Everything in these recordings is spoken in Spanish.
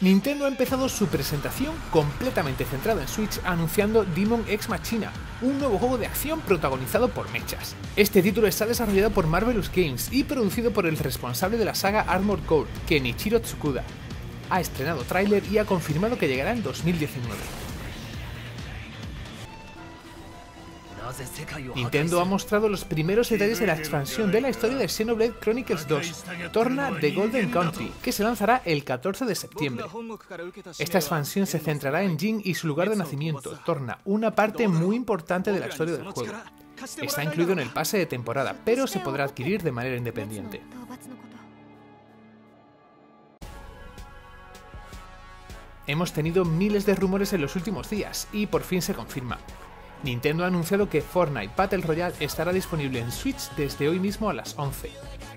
Nintendo ha empezado su presentación completamente centrada en Switch anunciando Demon X Machina, un nuevo juego de acción protagonizado por mechas. Este título está desarrollado por Marvelous Games y producido por el responsable de la saga Armored Core, Kenichiro Tsukuda. Ha estrenado tráiler y ha confirmado que llegará en 2019. Nintendo ha mostrado los primeros detalles de la expansión de la historia de Xenoblade Chronicles 2, Torna The Golden Country, que se lanzará el 14 de septiembre. Esta expansión se centrará en Jin y su lugar de nacimiento, Torna, una parte muy importante de la historia del juego. Está incluido en el pase de temporada, pero se podrá adquirir de manera independiente. Hemos tenido miles de rumores en los últimos días, y por fin se confirma. Nintendo ha anunciado que Fortnite Battle Royale estará disponible en Switch desde hoy mismo a las 11.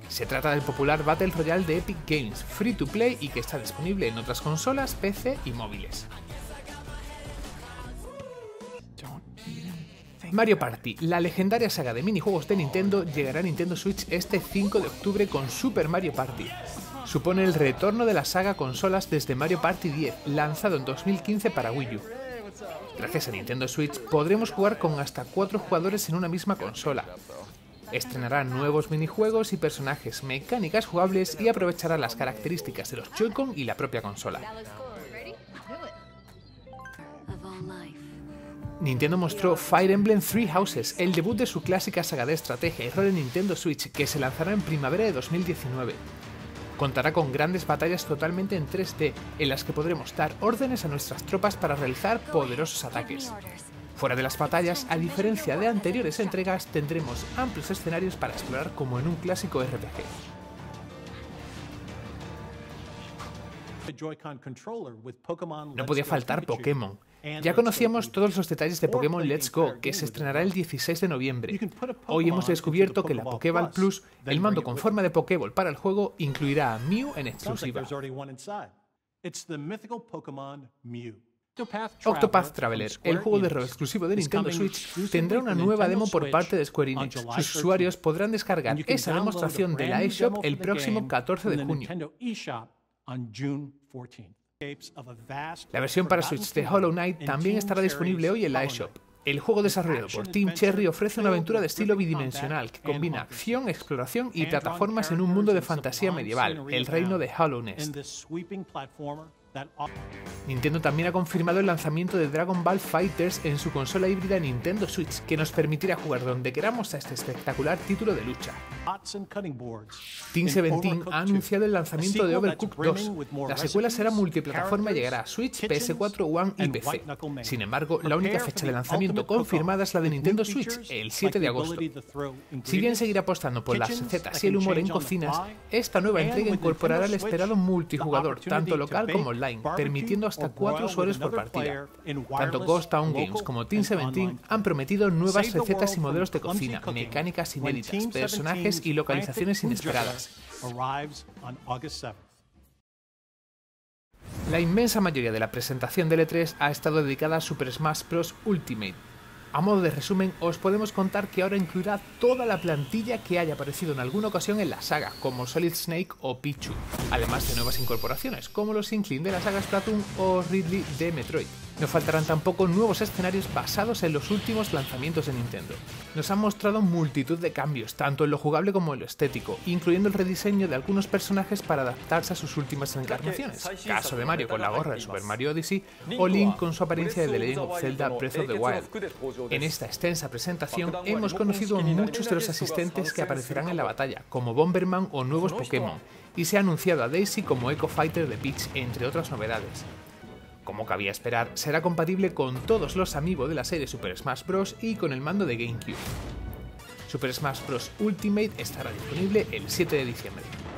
Se trata del popular Battle Royale de Epic Games, free to play y que está disponible en otras consolas, PC y móviles. Mario Party, la legendaria saga de minijuegos de Nintendo, llegará a Nintendo Switch este 5 de octubre con Super Mario Party. Supone el retorno de la saga consolas desde Mario Party 10, lanzado en 2015 para Wii U. Gracias a Nintendo Switch podremos jugar con hasta 4 jugadores en una misma consola. Estrenará nuevos minijuegos y personajes, mecánicas jugables y aprovechará las características de los Joy-Con y la propia consola. Nintendo mostró Fire Emblem Three Houses, el debut de su clásica saga de estrategia y rol en Nintendo Switch, que se lanzará en primavera de 2019. Contará con grandes batallas totalmente en 3D, en las que podremos dar órdenes a nuestras tropas para realizar poderosos ataques. Fuera de las batallas, a diferencia de anteriores entregas, tendremos amplios escenarios para explorar como en un clásico RPG. No podía faltar Pokémon. Ya conocíamos todos los detalles de Pokémon Let's Go, que se estrenará el 16 de noviembre. Hoy hemos descubierto que la Pokéball Plus, el mando con forma de Pokéball para el juego, incluirá a Mew en exclusiva. Octopath Traveler, el juego de rol exclusivo de Nintendo Switch, tendrá una nueva demo por parte de Square Enix. Sus usuarios podrán descargar esa demostración de la eShop el próximo 14 de junio. La versión para Switch de Hollow Knight también estará disponible hoy en la eShop. El juego desarrollado por Team Cherry ofrece una aventura de estilo bidimensional que combina acción, exploración y plataformas en un mundo de fantasía medieval, el reino de Hollownest. Nintendo también ha confirmado el lanzamiento de Dragon Ball FighterZ en su consola híbrida Nintendo Switch, que nos permitirá jugar donde queramos a este espectacular título de lucha. Team 17 ha anunciado el lanzamiento de Overcooked 2. La secuela será multiplataforma y llegará a Switch, PS4, One y PC. Sin embargo, la única fecha de lanzamiento confirmada es la de Nintendo Switch, el 7 de agosto. Si bien seguirá apostando por las recetas y el humor en cocinas, esta nueva entrega incorporará el esperado multijugador, tanto local como online, permitiendo hasta 4 usuarios por partida. Tanto Ghost Town Games como Team 17 han prometido nuevas recetas y modelos de cocina, mecánicas inéditas, personajes y localizaciones inesperadas. La inmensa mayoría de la presentación de E3 ha estado dedicada a Super Smash Bros Ultimate. A modo de resumen, os podemos contar que ahora incluirá toda la plantilla que haya aparecido en alguna ocasión en la saga, como Solid Snake o Pichu, además de nuevas incorporaciones, como los Inkling de la saga Splatoon o Ridley de Metroid. No faltarán tampoco nuevos escenarios basados en los últimos lanzamientos de Nintendo. Nos han mostrado multitud de cambios, tanto en lo jugable como en lo estético, incluyendo el rediseño de algunos personajes para adaptarse a sus últimas encarnaciones, caso de Mario con la gorra de Super Mario Odyssey o Link con su apariencia de The Legend of Zelda Breath of the Wild. En esta extensa presentación hemos conocido a muchos de los asistentes que aparecerán en la batalla, como Bomberman o nuevos Pokémon, y se ha anunciado a Daisy como Eco Fighter de Peach, entre otras novedades. Como cabía esperar, será compatible con todos los amiibo de la serie Super Smash Bros. Y con el mando de GameCube. Super Smash Bros. Ultimate estará disponible el 7 de diciembre.